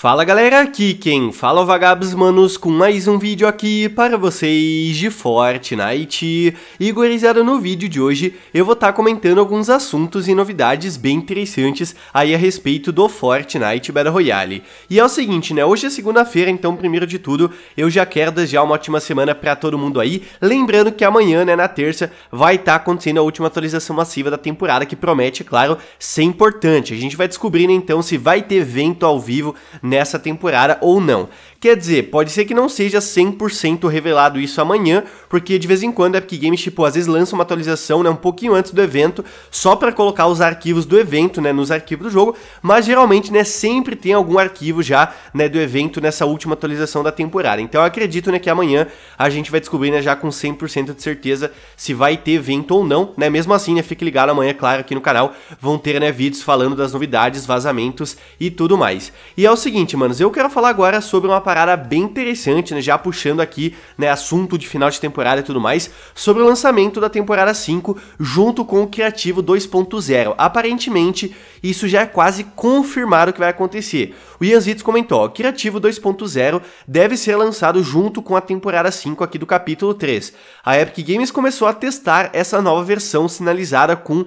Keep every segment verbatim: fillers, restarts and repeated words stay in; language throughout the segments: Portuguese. Fala galera, aqui quem fala é o Vagabos Manos com mais um vídeo aqui para vocês de Fortnite. E gurizada, no vídeo de hoje eu vou estar tá comentando alguns assuntos e novidades bem interessantes aí a respeito do Fortnite Battle Royale. E é o seguinte, né, hoje é segunda-feira, então primeiro de tudo eu já quero desejar uma ótima semana para todo mundo aí. Lembrando que amanhã, né, na terça, vai estar tá acontecendo a última atualização massiva da temporada, que promete, claro, ser importante. A gente vai descobrindo então se vai ter evento ao vivo nessa temporada ou não. Quer dizer, pode ser que não seja cem por cento revelado isso amanhã, porque de vez em quando a Epic Games, tipo, às vezes lança uma atualização, né, um pouquinho antes do evento, só para colocar os arquivos do evento, né, nos arquivos do jogo, mas geralmente, né, sempre tem algum arquivo já, né, do evento nessa última atualização da temporada. Então eu acredito, né, que amanhã a gente vai descobrir, né, já com cem por cento de certeza se vai ter evento ou não, né, mesmo assim, né, fique ligado, amanhã, claro, aqui no canal vão ter, né, vídeos falando das novidades, vazamentos e tudo mais. E é o seguinte, manos, eu quero falar agora sobre uma parada bem interessante, né, já puxando aqui, né, assunto de final de temporada e tudo mais, sobre o lançamento da temporada cinco junto com o Criativo dois ponto zero. Aparentemente, isso já é quase confirmado que vai acontecer. O Ian Zitz comentou, ó, Criativo dois ponto zero deve ser lançado junto com a temporada cinco aqui do capítulo três. A Epic Games começou a testar essa nova versão sinalizada com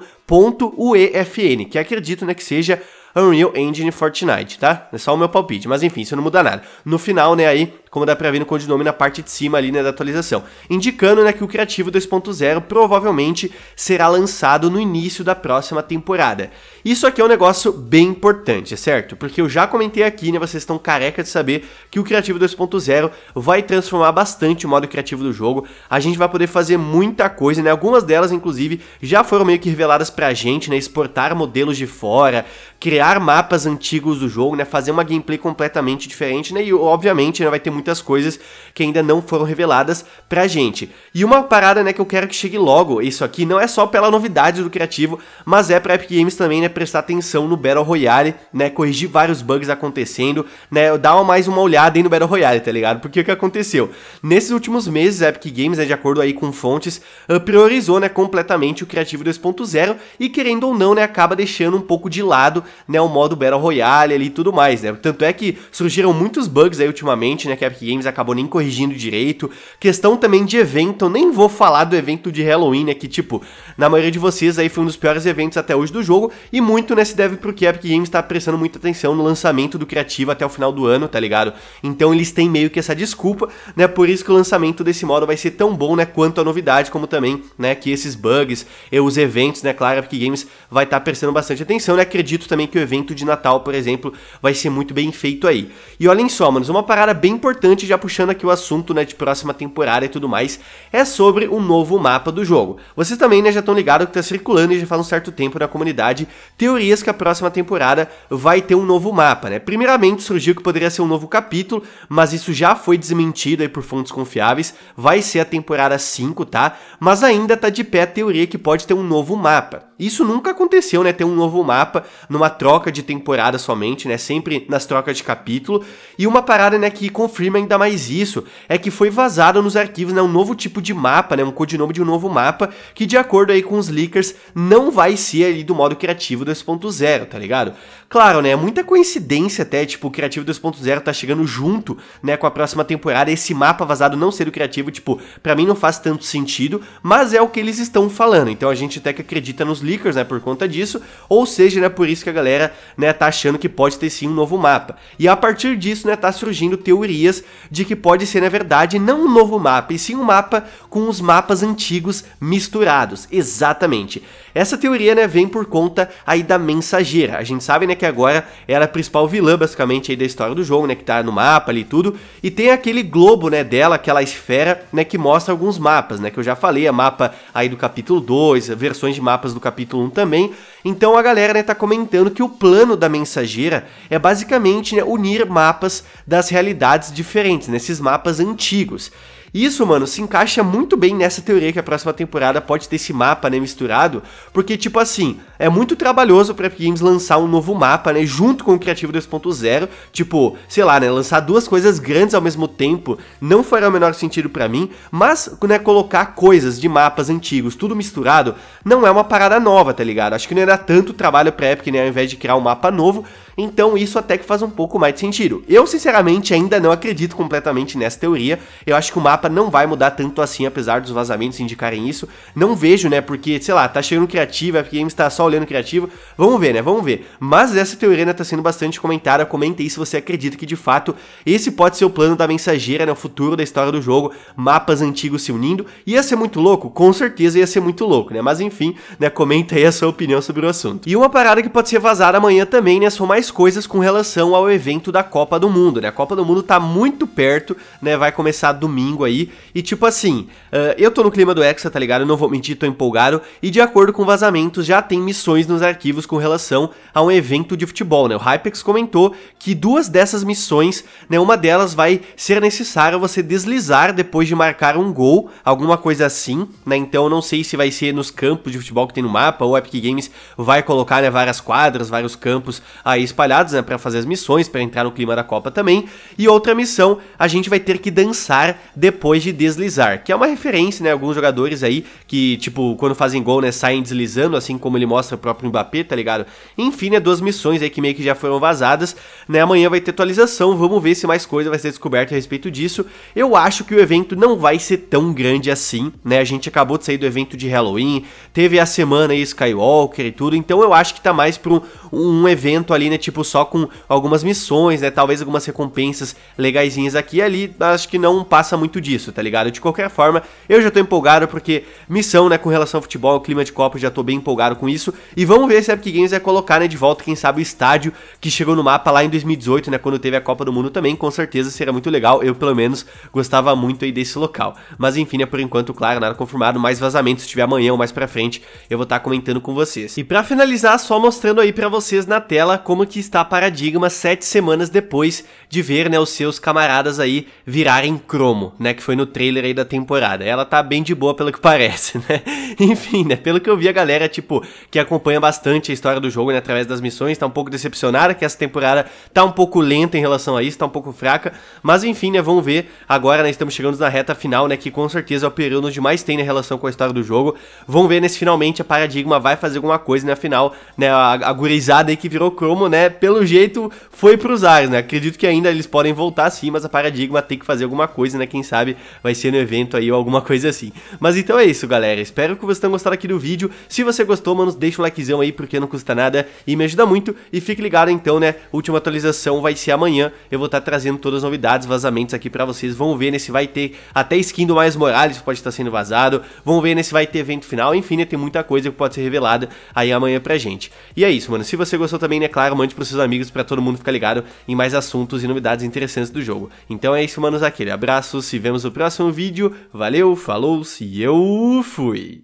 .uefn, que acredito, né, que seja Unreal Engine Fortnite, tá? É só o meu palpite, mas enfim, isso não muda nada. No final, né, aí, como dá pra ver no codinome na parte de cima ali, né, da atualização, indicando, né, que o Criativo dois ponto zero provavelmente será lançado no início da próxima temporada. Isso aqui é um negócio bem importante, certo? Porque eu já comentei aqui, né, vocês estão careca de saber que o Criativo dois ponto zero vai transformar bastante o modo criativo do jogo. A gente vai poder fazer muita coisa, né, algumas delas, inclusive, já foram meio que reveladas pra gente, né, exportar modelos de fora, criar criar mapas antigos do jogo, né, fazer uma gameplay completamente diferente, né, e obviamente, né, vai ter muitas coisas que ainda não foram reveladas pra gente. E uma parada, né, que eu quero que chegue logo, isso aqui não é só pela novidade do Criativo, mas é pra Epic Games também, né, prestar atenção no Battle Royale, né, corrigir vários bugs acontecendo, né, dar mais uma olhada aí no Battle Royale, tá ligado? Porque o que aconteceu? Nesses últimos meses, a Epic Games, né, de acordo aí com fontes, priorizou, né, completamente o Criativo dois ponto zero e, querendo ou não, né, acaba deixando um pouco de lado, né, o modo Battle Royale ali e tudo mais, né? Tanto é que surgiram muitos bugs aí ultimamente, né, que a Epic Games acabou nem corrigindo direito. Questão também de evento, eu nem vou falar do evento de Halloween, né, que tipo, na maioria de vocês aí foi um dos piores eventos até hoje do jogo, e muito, né, se deve porque a Epic Games tá prestando muita atenção no lançamento do Criativo até o final do ano, tá ligado? Então eles têm meio que essa desculpa, né, por isso que o lançamento desse modo vai ser tão bom, né, quanto a novidade, como também, né, que esses bugs e os eventos, né, claro, a Epic Games vai estar prestando bastante atenção, né, acredito também que o evento de Natal, por exemplo, vai ser muito bem feito aí. E olhem só, manos, uma parada bem importante, já puxando aqui o assunto, né, de próxima temporada e tudo mais, é sobre o novo mapa do jogo. Vocês também, né, já estão ligados que tá circulando e já faz um certo tempo na comunidade teorias que a próxima temporada vai ter um novo mapa, né. Primeiramente surgiu que poderia ser um novo capítulo, mas isso já foi desmentido aí por fontes confiáveis, vai ser a temporada cinco, tá? Mas ainda tá de pé a teoria que pode ter um novo mapa. Isso nunca aconteceu, né, ter um novo mapa numa troca de temporada somente, né, sempre nas trocas de capítulo. E uma parada, né, que confirma ainda mais isso, é que foi vazado nos arquivos, né, um novo tipo de mapa, né, um codinome de um novo mapa, que de acordo aí com os leakers, não vai ser ali do modo Criativo dois ponto zero, tá ligado? Claro, né, muita coincidência até, tipo, o Criativo dois ponto zero tá chegando junto, né, com a próxima temporada, esse mapa vazado não ser do Criativo, tipo, pra mim não faz tanto sentido, mas é o que eles estão falando, então a gente até que acredita nos leakers, né, por conta disso, ou seja, né, por isso que a galera Galera, né, tá achando que pode ter sim um novo mapa. E a partir disso, né, tá surgindo teorias de que pode ser, na verdade, não um novo mapa, e sim um mapa com os mapas antigos misturados. Exatamente. Essa teoria, né, vem por conta aí da mensageira. A gente sabe, né, que agora ela é a principal vilã, basicamente, aí da história do jogo, né, que tá no mapa ali e tudo. E tem aquele globo, né, dela, aquela esfera, né, que mostra alguns mapas, né, que eu já falei, é mapa aí do capítulo dois, versões de mapas do capítulo um também. Então a galera, né, tá comentando que o plano da mensageira é basicamente, né, unir mapas das realidades diferentes, né, esses mapas antigos. E isso, mano, se encaixa muito bem nessa teoria que a próxima temporada pode ter esse mapa, né, misturado, porque, tipo assim, é muito trabalhoso pra Epic Games lançar um novo mapa, né, junto com o Criativo dois ponto zero, tipo, sei lá, né, lançar duas coisas grandes ao mesmo tempo não fará o menor sentido pra mim, mas, né, colocar coisas de mapas antigos, tudo misturado, não é uma parada nova, tá ligado? Acho que não ia dar tanto trabalho pra Epic, né, ao invés de criar um mapa novo, então isso até que faz um pouco mais de sentido. Eu, sinceramente, ainda não acredito completamente nessa teoria, eu acho que o mapa não vai mudar tanto assim, apesar dos vazamentos indicarem isso, não vejo, né, porque, sei lá, tá chegando Criativo, a Epic Games tá só olhando Criativo, vamos ver, né, vamos ver, mas essa teoria, né, tá sendo bastante comentada, comenta aí se você acredita que, de fato, esse pode ser o plano da mensageira, né, o futuro da história do jogo, mapas antigos se unindo, ia ser muito louco? Com certeza ia ser muito louco, né, mas enfim, né, comenta aí a sua opinião sobre o assunto. E uma parada que pode ser vazada amanhã também, né, são mais coisas com relação ao evento da Copa do Mundo, né, a Copa do Mundo tá muito perto, né, vai começar domingo aí, e tipo assim, uh, eu tô no clima do Hexa, tá ligado, eu não vou mentir, tô empolgado, e de acordo com vazamentos, já tem missões nos arquivos com relação a um evento de futebol, né, o Hypex comentou que duas dessas missões, né, uma delas vai ser necessário você deslizar depois de marcar um gol, alguma coisa assim, né, então eu não sei se vai ser nos campos de futebol que tem no mapa, ou a Epic Games vai colocar, né, várias quadras, vários campos aí espalhados, né, pra fazer as missões, pra entrar no clima da Copa também, e outra missão, a gente vai ter que dançar depois de deslizar, que é uma referência, né, alguns jogadores aí, que tipo, quando fazem gol, né, saem deslizando, assim como ele mostra o próprio Mbappé, tá ligado? Enfim, né, duas missões aí que meio que já foram vazadas, né, amanhã vai ter atualização, vamos ver se mais coisa vai ser descoberta a respeito disso. Eu acho que o evento não vai ser tão grande assim, né, a gente acabou de sair do evento de Halloween, teve a semana aí Skywalker e tudo, então eu acho que tá mais pra um, um evento ali, né, tipo só com algumas missões, né, talvez algumas recompensas legaisinhas aqui e ali, acho que não passa muito disso, tá ligado? De qualquer forma, eu já tô empolgado porque missão, né, com relação ao futebol, clima de Copa, já tô bem empolgado com isso, e vamos ver se a Epic Games vai colocar, né, de volta, quem sabe, o estádio que chegou no mapa lá em dois mil e dezoito, né, quando teve a Copa do Mundo também, com certeza seria muito legal, eu pelo menos gostava muito aí desse local, mas enfim, né, por enquanto, claro, nada confirmado, mais vazamentos, se tiver amanhã ou mais pra frente, eu vou estar comentando com vocês. E pra finalizar, só mostrando aí pra vocês na tela como que está a Paradigma sete semanas depois de ver, né, os seus camaradas aí virarem cromo, né, que foi no trailer aí da temporada. Ela tá bem de boa pelo que parece, né, enfim, né, pelo que eu vi a galera, tipo, que acompanha bastante a história do jogo, né, através das missões, tá um pouco decepcionada que essa temporada tá um pouco lenta em relação a isso, tá um pouco fraca, mas enfim, né, vamos ver, agora, né, estamos chegando na reta final, né, que com certeza é o período onde mais tem, né, relação com a história do jogo, vamos ver, né, se finalmente a Paradigma vai fazer alguma coisa, né, afinal, né, a, a gurizada aí que virou cromo, né, pelo jeito foi pros ares, né, acredito que ainda eles podem voltar sim, mas a Paradigma tem que fazer alguma coisa, né, quem sabe vai ser no evento aí ou alguma coisa assim, mas então é isso, galera, espero que vocês tenham gostado aqui do vídeo, se você gostou, mano, deixa um likezão aí, porque não custa nada e me ajuda muito, e fique ligado então, né, última atualização vai ser amanhã, eu vou estar trazendo todas as novidades, vazamentos aqui pra vocês, vão ver, né, se vai ter até skin do Miles Morales pode estar sendo vazado, vão ver, né, se vai ter evento final, enfim, né, tem muita coisa que pode ser revelada aí amanhã pra gente, e é isso, mano, se você gostou também, né, claro, mande pros seus amigos pra todo mundo ficar ligado em mais assuntos e novidades interessantes do jogo, então é isso, manos, aquele abraço, se vemos no próximo vídeo, valeu, falou, se eu fui!